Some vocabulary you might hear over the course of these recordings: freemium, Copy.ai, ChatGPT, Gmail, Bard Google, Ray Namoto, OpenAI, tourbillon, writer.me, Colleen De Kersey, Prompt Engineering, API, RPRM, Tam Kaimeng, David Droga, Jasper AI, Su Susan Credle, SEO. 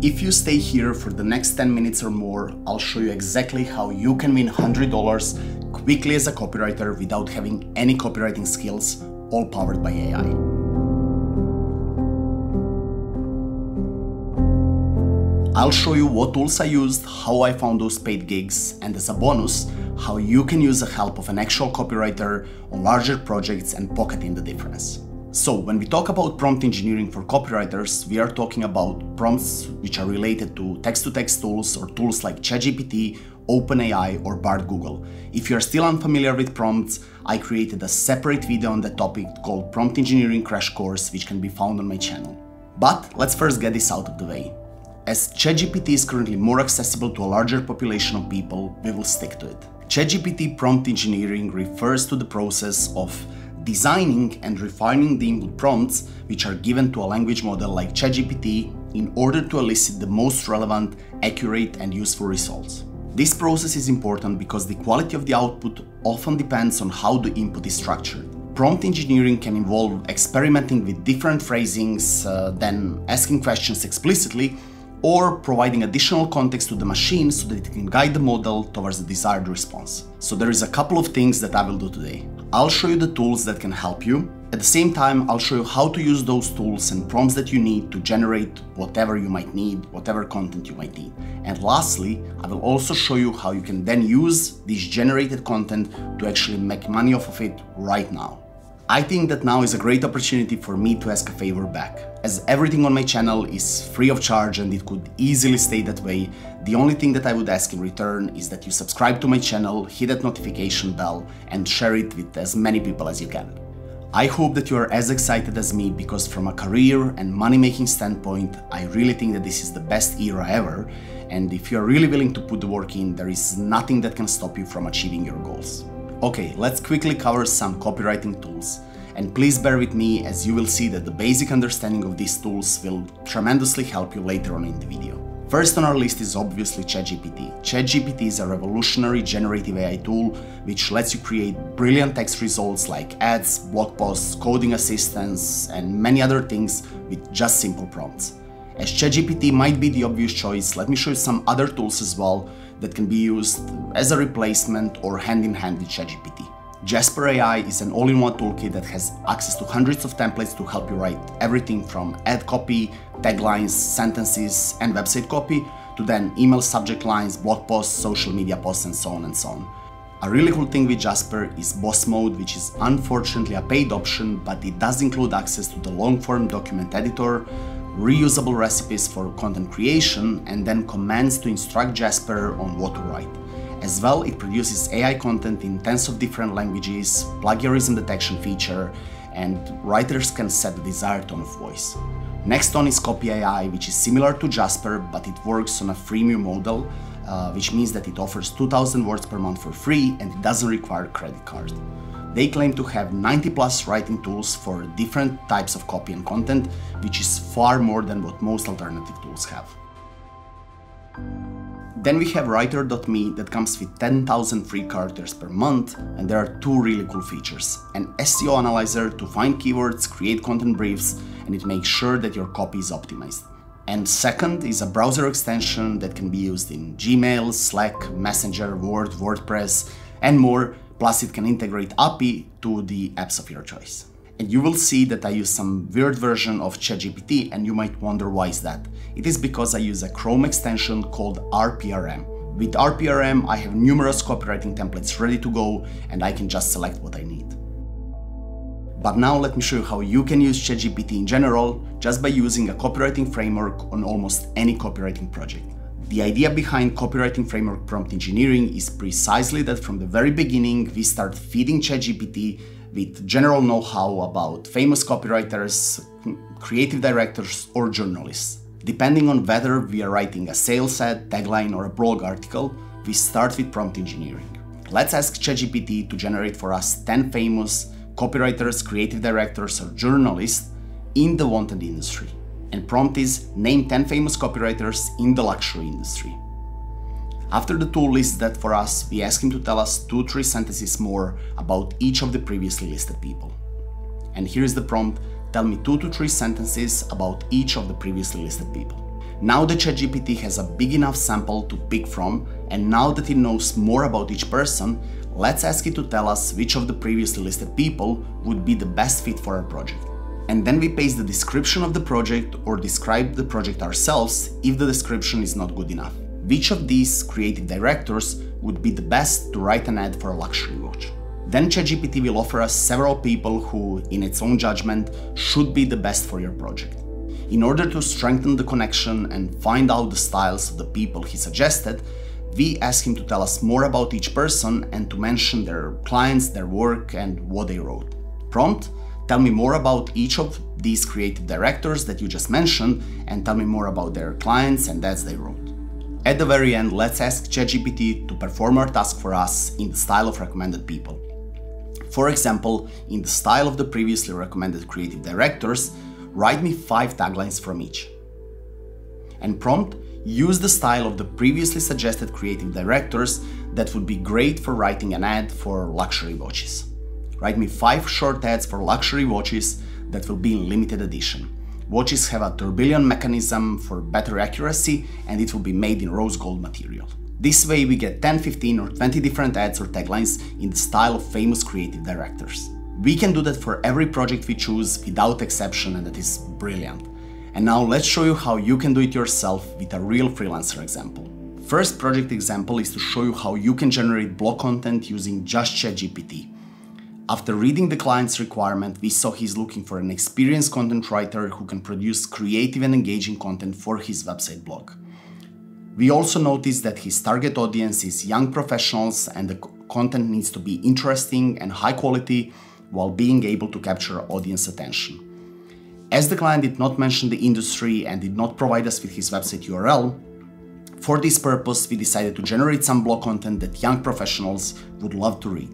If you stay here for the next 10 minutes or more, I'll show you exactly how you can win $100 quickly as a copywriter without having any copywriting skills, all powered by AI. I'll show you what tools I used, how I found those paid gigs, and as a bonus, how you can use the help of an actual copywriter on larger projects and pocket in the difference. So when we talk about prompt engineering for copywriters, we are talking about prompts which are related to text-to-text tools or tools like ChatGPT, OpenAI or Bard Google. If you're still unfamiliar with prompts, I created a separate video on the topic called Prompt Engineering Crash Course, which can be found on my channel. But let's first get this out of the way. As ChatGPT is currently more accessible to a larger population of people, we will stick to it. ChatGPT prompt engineering refers to the process of designing and refining the input prompts which are given to a language model like ChatGPT in order to elicit the most relevant, accurate and useful results. This process is important because the quality of the output often depends on how the input is structured. Prompt engineering can involve experimenting with different phrasings, then asking questions explicitly, or providing additional context to the machine so that it can guide the model towards the desired response. So there is a couple of things that I will do today. I'll show you the tools that can help you. At the same time, I'll show you how to use those tools and prompts that you need to generate whatever you might need, whatever content you might need. And lastly, I will also show you how you can then use this generated content to actually make money off of it right now. I think that now is a great opportunity for me to ask a favor back. As everything on my channel is free of charge and it could easily stay that way, the only thing that I would ask in return is that you subscribe to my channel, hit that notification bell and share it with as many people as you can. I hope that you are as excited as me because from a career and money-making standpoint, I really think that this is the best era ever, and if you are really willing to put the work in, there is nothing that can stop you from achieving your goals. Okay, let's quickly cover some copywriting tools, and please bear with me as you will see that the basic understanding of these tools will tremendously help you later on in the video. First on our list is obviously ChatGPT. ChatGPT is a revolutionary generative AI tool which lets you create brilliant text results like ads, blog posts, coding assistance and many other things with just simple prompts. As ChatGPT might be the obvious choice, let me show you some other tools as well that can be used as a replacement or hand-in-hand with ChatGPT. Jasper AI is an all-in-one toolkit that has access to hundreds of templates to help you write everything from ad copy, taglines, sentences and website copy to then email subject lines, blog posts, social media posts and so on and so on. A really cool thing with Jasper is Boss Mode, which is unfortunately a paid option, but it does include access to the long-form document editor, reusable recipes for content creation and then commands to instruct Jasper on what to write. As well, it produces AI content in tens of different languages, plagiarism detection feature, and writers can set the desired tone of voice. Next on is Copy.ai, which is similar to Jasper, but it works on a freemium model, which means that it offers 2,000 words per month for free and it doesn't require a credit card. They claim to have 90+ writing tools for different types of copy and content, which is far more than what most alternative tools have. Then we have writer.me that comes with 10,000 free characters per month, and there are two really cool features. An SEO analyzer to find keywords, create content briefs, and it makes sure that your copy is optimized. And second is a browser extension that can be used in Gmail, Slack, Messenger, Word, WordPress, and more. Plus, it can integrate API to the apps of your choice. And you will see that I use some weird version of ChatGPT, and you might wonder why is that. It is because I use a Chrome extension called RPRM. With RPRM, I have numerous copywriting templates ready to go, and I can just select what I need. But now let me show you how you can use ChatGPT in general, just by using a copywriting framework on almost any copywriting project. The idea behind copywriting framework prompt engineering is precisely that from the very beginning we start feeding ChatGPT with general know-how about famous copywriters, creative directors or journalists. Depending on whether we are writing a sales ad, tagline or a blog article, we start with prompt engineering. Let's ask ChatGPT to generate for us 10 famous copywriters, creative directors or journalists in the wanted industry. And prompt is, name 10 famous copywriters in the luxury industry. After the tool lists that for us, we ask him to tell us 2-3 sentences more about each of the previously listed people. And here is the prompt, tell me 2-3 sentences about each of the previously listed people. Now that ChatGPT has a big enough sample to pick from, and now that it knows more about each person, let's ask it to tell us which of the previously listed people would be the best fit for our project. And then we paste the description of the project or describe the project ourselves if the description is not good enough. Which of these creative directors would be the best to write an ad for a luxury watch? Then ChatGPT will offer us several people who, in its own judgment, should be the best for your project. In order to strengthen the connection and find out the styles of the people he suggested, we ask him to tell us more about each person and to mention their clients, their work, and what they wrote. Prompt: tell me more about each of these creative directors that you just mentioned, and tell me more about their clients and ads they wrote. At the very end, let's ask ChatGPT to perform our task for us in the style of recommended people. For example, in the style of the previously recommended creative directors, write me 5 taglines from each. And prompt: use the style of the previously suggested creative directors that would be great for writing an ad for luxury watches. Write me 5 short ads for luxury watches that will be in limited edition. Watches have a tourbillon mechanism for better accuracy, and it will be made in rose gold material. This way we get 10, 15 or 20 different ads or taglines in the style of famous creative directors. We can do that for every project we choose without exception, and that is brilliant. And now let's show you how you can do it yourself with a real freelancer example. First project example is to show you how you can generate blog content using just ChatGPT. After reading the client's requirement, we saw he's looking for an experienced content writer who can produce creative and engaging content for his website blog. We also noticed that his target audience is young professionals, and the content needs to be interesting and high quality while being able to capture audience attention. As the client did not mention the industry and did not provide us with his website URL, for this purpose we decided to generate some blog content that young professionals would love to read.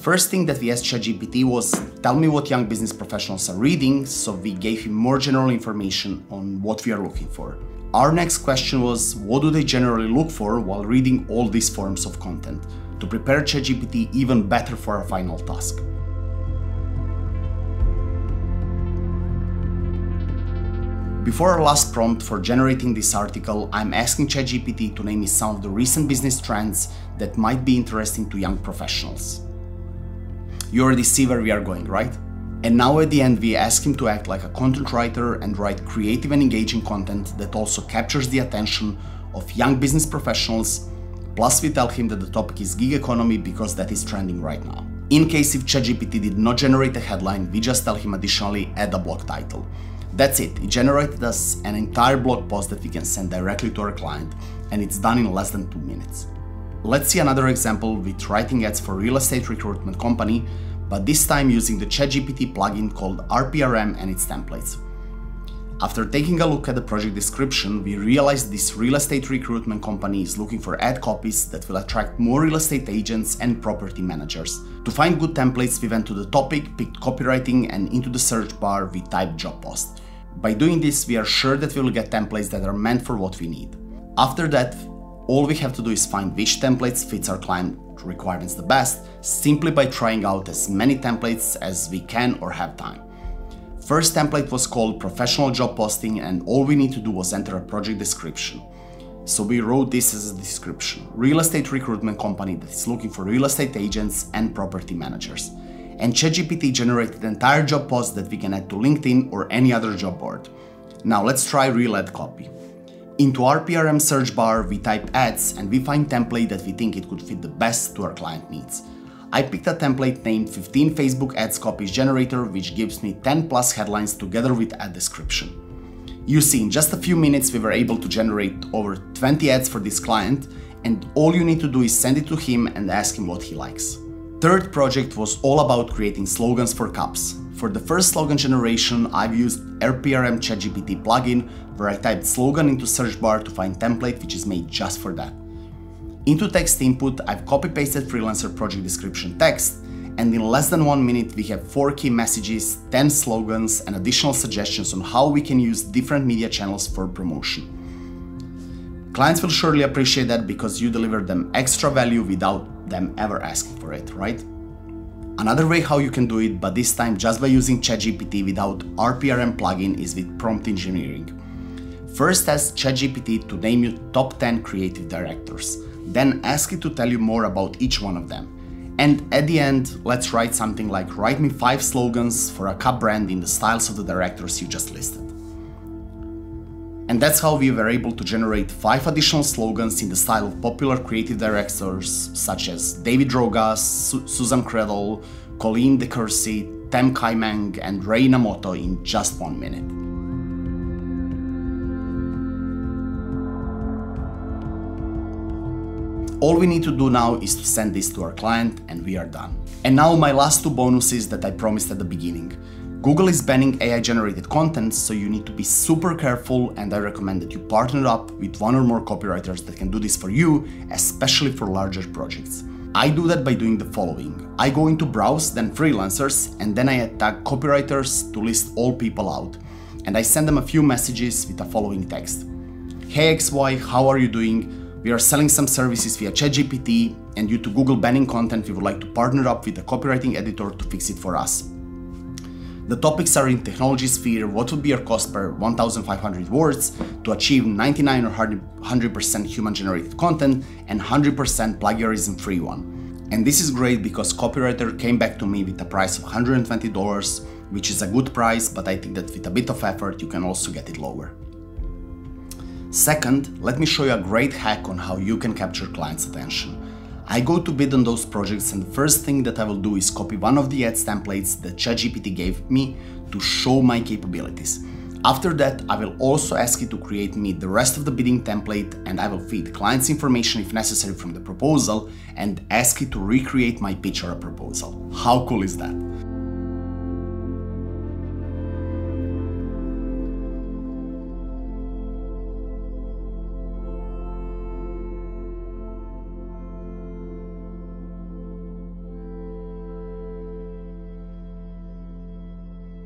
First thing that we asked ChatGPT was, tell me what young business professionals are reading, so we gave him more general information on what we are looking for. Our next question was, what do they generally look for while reading all these forms of content, to prepare ChatGPT even better for our final task. Before our last prompt for generating this article, I'm asking ChatGPT to name me some of the recent business trends that might be interesting to young professionals. You already see where we are going, right? And now at the end we ask him to act like a content writer and write creative and engaging content that also captures the attention of young business professionals. Plus we tell him that the topic is gig economy because that is trending right now. In case if ChatGPT did not generate a headline, we just tell him additionally add a blog title. That's it, it generated us an entire blog post that we can send directly to our client, and it's done in less than 2 minutes. Let's see another example with writing ads for real estate recruitment company, but this time using the ChatGPT plugin called RPRM and its templates. After taking a look at the project description, we realized this real estate recruitment company is looking for ad copies that will attract more real estate agents and property managers. To find good templates, we went to the topic, picked copywriting, and into the search bar we typed job post. By doing this, we are sure that we will get templates that are meant for what we need. After that, all we have to do is find which templates fits our client requirements the best, simply by trying out as many templates as we can or have time. First template was called professional job posting, and all we need to do was enter a project description. So we wrote this as a description: real estate recruitment company that is looking for real estate agents and property managers. And ChatGPT generated an entire job post that we can add to LinkedIn or any other job board. Now let's try real ad copy. Into our RPRM search bar we type ads, and we find template that we think it could fit the best to our client needs. I picked a template named 15 Facebook ads copies generator, which gives me 10+ headlines together with ad description. You see, in just a few minutes we were able to generate over 20 ads for this client, and all you need to do is send it to him and ask him what he likes. Third project was all about creating slogans for cups. For the first slogan generation, I've used RPRM ChatGPT plugin, where I typed slogan into search bar to find template which is made just for that. Into text input, I've copy-pasted freelancer project description text, and in less than 1 minute we have 4 key messages, 10 slogans, and additional suggestions on how we can use different media channels for promotion. Clients will surely appreciate that because you deliver them extra value without them ever asking for it, right? Another way how you can do it, but this time just by using ChatGPT without RPRM plugin, is with prompt engineering. First, ask ChatGPT to name you top 10 creative directors. Then ask it to tell you more about each one of them. And at the end, let's write something like, write me 5 slogans for a cup brand in the styles of the directors you just listed. And that's how we were able to generate 5 additional slogans in the style of popular creative directors such as David Droga, Susan Credle, Colleen De Kersey, Tam Kaimeng and Ray Namoto in just 1 minute. All we need to do now is to send this to our client and we are done. And now my last 2 bonuses that I promised at the beginning. Google is banning AI-generated content, so you need to be super careful, and I recommend that you partner up with 1 or more copywriters that can do this for you, especially for larger projects. I do that by doing the following. I go into Browse, then Freelancers, and then I tag copywriters to list all people out. And I send them a few messages with the following text. Hey XY, how are you doing? We are selling some services via ChatGPT, and due to Google banning content, we would like to partner up with a copywriting editor to fix it for us. The topics are in technology sphere, what would be your cost per 1,500 words to achieve 99 or 100% human-generated content and 100% plagiarism-free one. And this is great because copywriter came back to me with a price of $120, which is a good price, but I think that with a bit of effort, you can also get it lower. Second, let me show you a great hack on how you can capture clients' attention. I go to bid on those projects and the first thing that I will do is copy one of the ads templates that ChatGPT gave me to show my capabilities. After that, I will also ask it to create me the rest of the bidding template and I will feed clients information if necessary from the proposal and ask it to recreate my pitch or a proposal. How cool is that?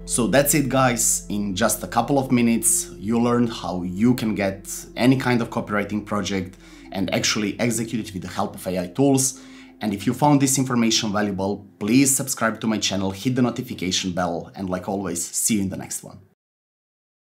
So that's it guys, in just a couple of minutes you learned how you can get any kind of copywriting project and actually execute it with the help of AI tools. And if you found this information valuable, please subscribe to my channel, hit the notification bell, and like always, see you in the next one.